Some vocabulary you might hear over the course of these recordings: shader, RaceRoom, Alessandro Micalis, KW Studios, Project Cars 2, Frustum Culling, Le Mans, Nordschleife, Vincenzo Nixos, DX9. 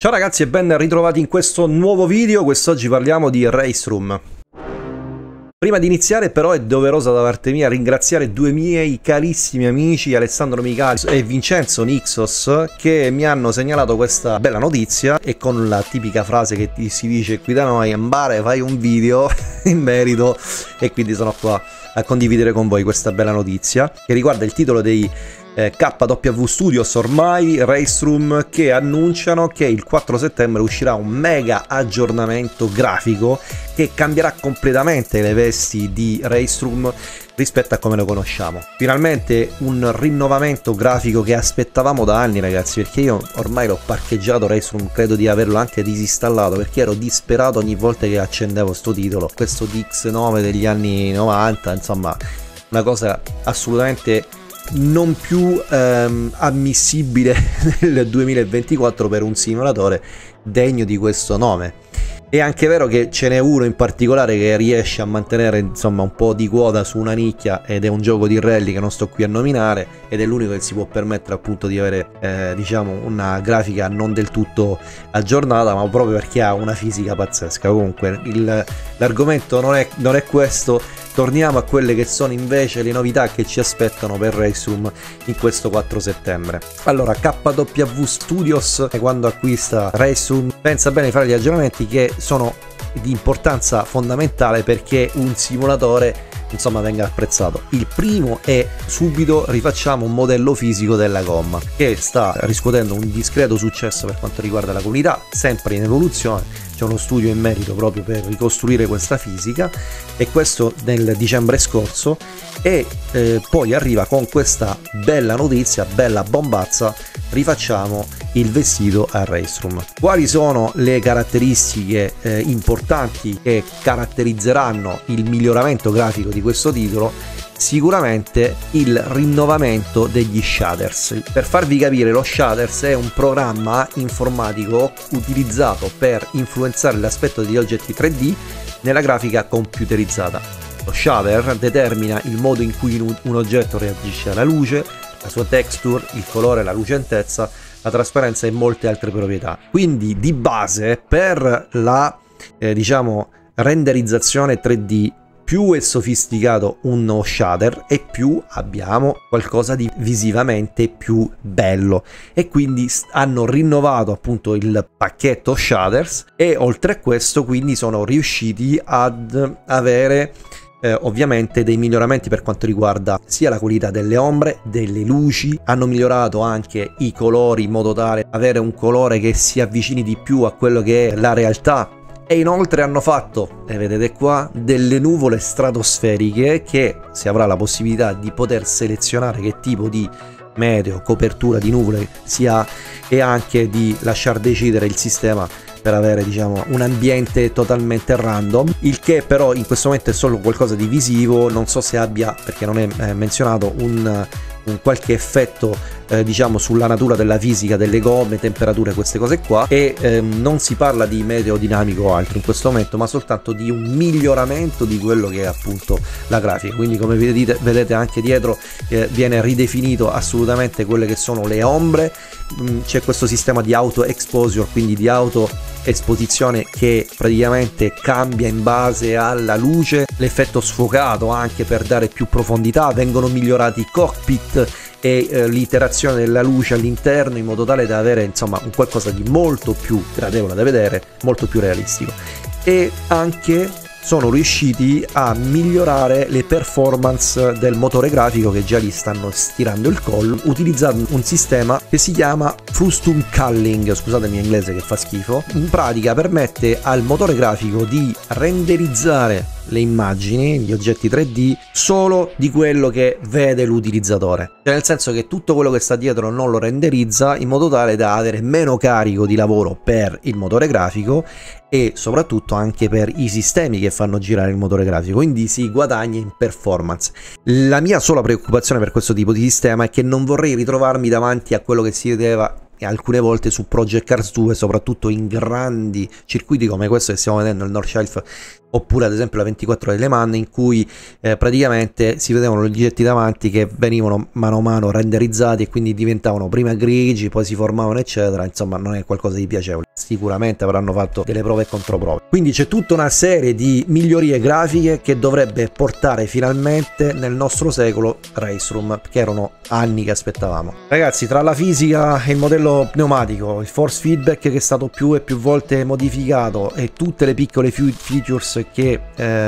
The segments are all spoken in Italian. Ciao ragazzi e ben ritrovati in questo nuovo video. Quest'oggi parliamo di RaceRoom. Prima di iniziare però è doveroso da parte mia ringraziare due miei carissimi amici Alessandro Micalis e Vincenzo Nixos che mi hanno segnalato questa bella notizia, e con la tipica frase che si dice qui da noi, Ambare fai un video in merito, e quindi sono qua a condividere con voi questa bella notizia che riguarda il titolo dei KW Studios, ormai RaceRoom, che annunciano che il 4 settembre uscirà un mega aggiornamento grafico che cambierà completamente le vesti di RaceRoom rispetto a come lo conosciamo. Finalmente un rinnovamento grafico che aspettavamo da anni, ragazzi, perché io ormai l'ho parcheggiato RaceRoom, credo di averlo anche disinstallato perché ero disperato ogni volta che accendevo sto titolo, questo DX9 degli anni 90, insomma una cosa assolutamente non più ammissibile nel 2024 per un simulatore degno di questo nome. È anche vero che ce n'è uno in particolare che riesce a mantenere insomma un po' di quota su una nicchia, ed è un gioco di rally che non sto qui a nominare, ed è l'unico che si può permettere appunto di avere diciamo una grafica non del tutto aggiornata, ma proprio perché ha una fisica pazzesca. Comunque l'argomento non è questo. Torniamo a quelle che sono invece le novità che ci aspettano per RaceRoom in questo 4 settembre. Allora, KW Studios, quando acquista RaceRoom, pensa bene di fare gli aggiornamenti che sono di importanza fondamentale perché un simulatore insomma venga apprezzato. Il primo è subito rifacciamo un modello fisico della gomma che sta riscuotendo un discreto successo per quanto riguarda la comunità, sempre in evoluzione. C'è uno studio in merito proprio per ricostruire questa fisica, e questo nel dicembre scorso, e poi arriva con questa bella notizia, bella bombazza: rifacciamo il vestito a RaceRoom. Quali sono le caratteristiche importanti che caratterizzeranno il miglioramento grafico di questo titolo? Sicuramente il rinnovamento degli shaders. Per farvi capire, lo shaders è un programma informatico utilizzato per influenzare l'aspetto degli oggetti 3D nella grafica computerizzata. Lo shader determina il modo in cui un oggetto reagisce alla luce, la sua texture, il colore, la lucentezza, la trasparenza e molte altre proprietà. Quindi di base, per la diciamo renderizzazione 3D, più è sofisticato uno shader e più abbiamo qualcosa di visivamente più bello, e quindi hanno rinnovato appunto il pacchetto shaders, e oltre a questo quindi sono riusciti ad avere ovviamente dei miglioramenti per quanto riguarda sia la qualità delle ombre, delle luci. Hanno migliorato anche i colori in modo tale da avere un colore che si avvicini di più a quello che è la realtà. E inoltre hanno fatto, le vedete qua, delle nuvole stratosferiche che si avrà la possibilità di poter selezionare che tipo di meteo, copertura di nuvole si ha, e anche di lasciar decidere il sistema per avere diciamo un ambiente totalmente random, il che però in questo momento è solo qualcosa di visivo. Non so se abbia, perché non è menzionato, un qualche effetto diciamo sulla natura della fisica delle gomme, temperature, queste cose qua, e non si parla di meteo dinamico o altro in questo momento, ma soltanto di un miglioramento di quello che è appunto la grafica. Quindi come vedete anche dietro viene ridefinito assolutamente quelle che sono le ombre, c'è questo sistema di auto exposure, quindi di auto esposizione che praticamente cambia in base alla luce, l'effetto sfocato anche per dare più profondità, vengono migliorati i cockpit e l'iterazione della luce all'interno, in modo tale da avere insomma un qualcosa di molto più gradevole da vedere, molto più realistico. E anche sono riusciti a migliorare le performance del motore grafico, che già gli stanno stirando il collo, utilizzando un sistema che si chiama Frustum Culling, scusate il mio inglese che fa schifo. In pratica permette al motore grafico di renderizzare le immagini, gli oggetti 3D, solo di quello che vede l'utilizzatore, cioè nel senso che tutto quello che sta dietro non lo renderizza, in modo tale da avere meno carico di lavoro per il motore grafico e soprattutto anche per i sistemi che fanno girare il motore grafico, quindi si guadagna in performance. La mia sola preoccupazione per questo tipo di sistema è che non vorrei ritrovarmi davanti a quello che si vedeva alcune volte su Project Cars 2, soprattutto in grandi circuiti come questo che stiamo vedendo, il Nordschleife oppure ad esempio la 24 ore di Le Mans, in cui praticamente si vedevano gli oggetti davanti che venivano mano a mano renderizzati e quindi diventavano prima grigi, poi si formavano eccetera. Insomma, non è qualcosa di piacevole. Sicuramente avranno fatto delle prove e controprove. Quindi c'è tutta una serie di migliorie grafiche che dovrebbe portare finalmente nel nostro secolo RaceRoom, che erano anni che aspettavamo. Ragazzi, tra la fisica e il modello pneumatico, il force feedback che è stato più e più volte modificato e tutte le piccole features che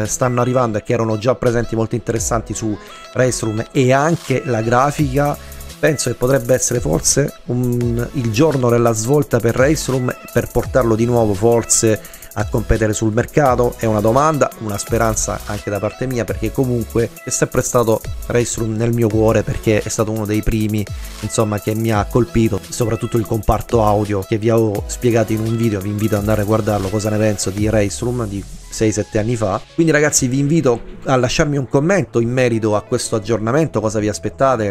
stanno arrivando e che erano già presenti molto interessanti su RaceRoom, e anche la grafica, penso che potrebbe essere forse il giorno della svolta per RaceRoom, per portarlo di nuovo forse a competere sul mercato. È una domanda, una speranza anche da parte mia, perché comunque è sempre stato RaceRoom nel mio cuore, perché è stato uno dei primi, insomma, che mi ha colpito, soprattutto il comparto audio, che vi avevo spiegato in un video. Vi invito ad andare a guardarlo, cosa ne penso di RaceRoom di 6-7 anni fa. Quindi ragazzi, vi invito a lasciarmi un commento in merito a questo aggiornamento, cosa vi aspettate,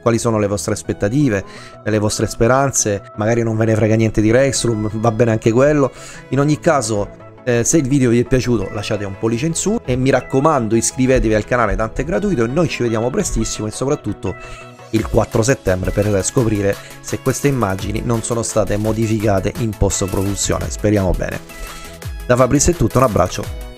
quali sono le vostre aspettative, le vostre speranze. Magari non ve ne frega niente di RaceRoom, va bene anche quello. In ogni caso, se il video vi è piaciuto lasciate un pollice in su e mi raccomando iscrivetevi al canale, tanto è gratuito, e noi ci vediamo prestissimo e soprattutto il 4 settembre per scoprire se queste immagini non sono state modificate in post-produzione. Speriamo bene. Da Fabrizio è tutto, un abbraccio.